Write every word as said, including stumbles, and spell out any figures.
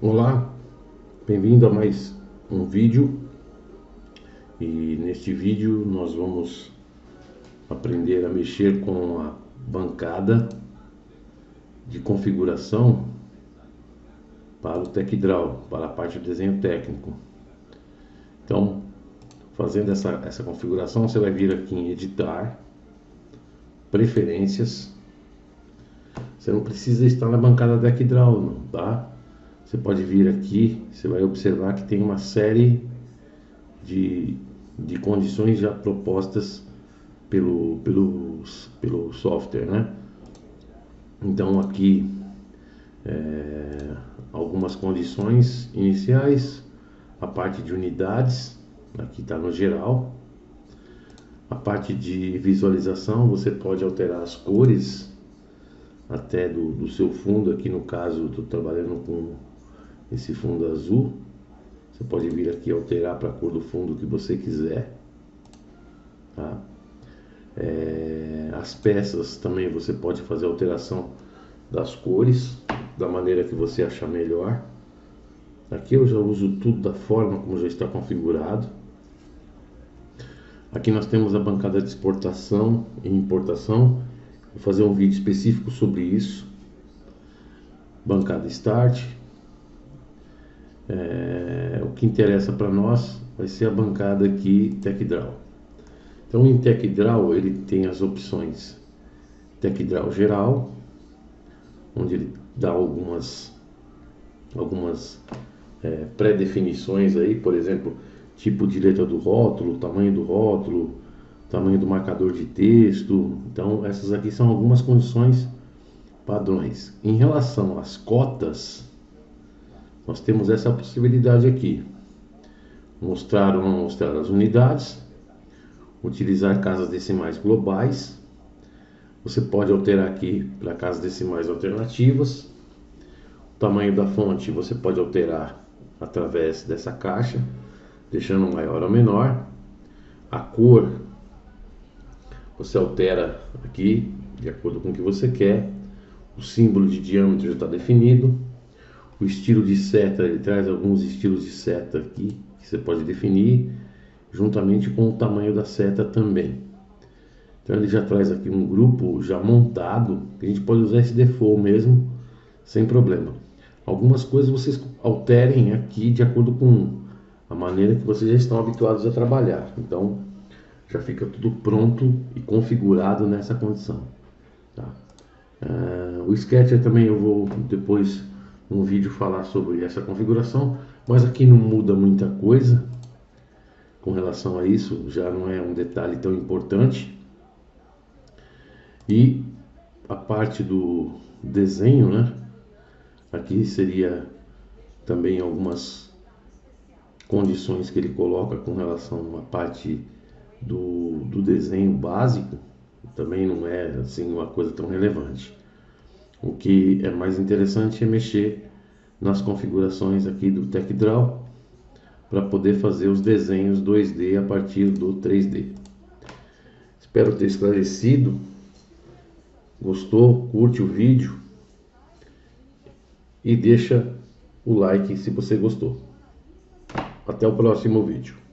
Olá, bem-vindo a mais um vídeo, e neste vídeo nós vamos aprender a mexer com a bancada de configuração para o TechDraw, para a parte do desenho técnico. Então, fazendo essa, essa configuração, você vai vir aqui em editar, preferências. Você não precisa estar na bancada TechDraw, não, tá? Você pode vir aqui, você vai observar que tem uma série de, de condições já propostas pelo, pelo, pelo software, né? Então aqui, é, algumas condições iniciais, a parte de unidades, aqui está no geral. A parte de visualização, você pode alterar as cores até do, do seu fundo. Aqui no caso, estou trabalhando com esse fundo azul, você pode vir aqui alterar para a cor do fundo que você quiser, tá? É, as peças também você pode fazer alteração das cores da maneira que você achar melhor. Aqui eu já uso tudo da forma como já está configurado. Aqui nós temos a bancada de exportação e importação. Vou fazer um vídeo específico sobre isso. Bancada Start. É, o que interessa para nós vai ser a bancada aqui TechDraw. Então em TechDraw ele tem as opções TechDraw geral, onde ele dá algumas algumas é, pré-definições aí, por exemplo, tipo de letra do rótulo, tamanho do rótulo, tamanho do marcador de texto. Então essas aqui são algumas condições padrões. Em relação às cotas, nós temos essa possibilidade aqui, mostrar ou não mostrar as unidades, utilizar casas decimais globais. Você pode alterar aqui para casas decimais alternativas. O tamanho da fonte você pode alterar através dessa caixa, deixando maior ou menor. A cor você altera aqui de acordo com o que você quer. O símbolo de diâmetro já está definido. O estilo de seta, ele traz alguns estilos de seta aqui que você pode definir, juntamente com o tamanho da seta também. Então ele já traz aqui um grupo já montado, que a gente pode usar esse default mesmo, sem problema. Algumas coisas vocês alterem aqui de acordo com a maneira que vocês já estão habituados a trabalhar. Então já fica tudo pronto e configurado nessa condição, tá? Uh, o Sketcher também eu vou depois um vídeo falar sobre essa configuração, mas aqui não muda muita coisa com relação a isso, já não é um detalhe tão importante. E a parte do desenho, né? Aqui seria também algumas condições que ele coloca com relação à parte do, do desenho básico, também não é assim uma coisa tão relevante. O que é mais interessante é mexer nas configurações aqui do TechDraw para poder fazer os desenhos dois D a partir do três D. Espero ter esclarecido. Gostou? Curte o vídeo e deixa o like se você gostou. Até o próximo vídeo.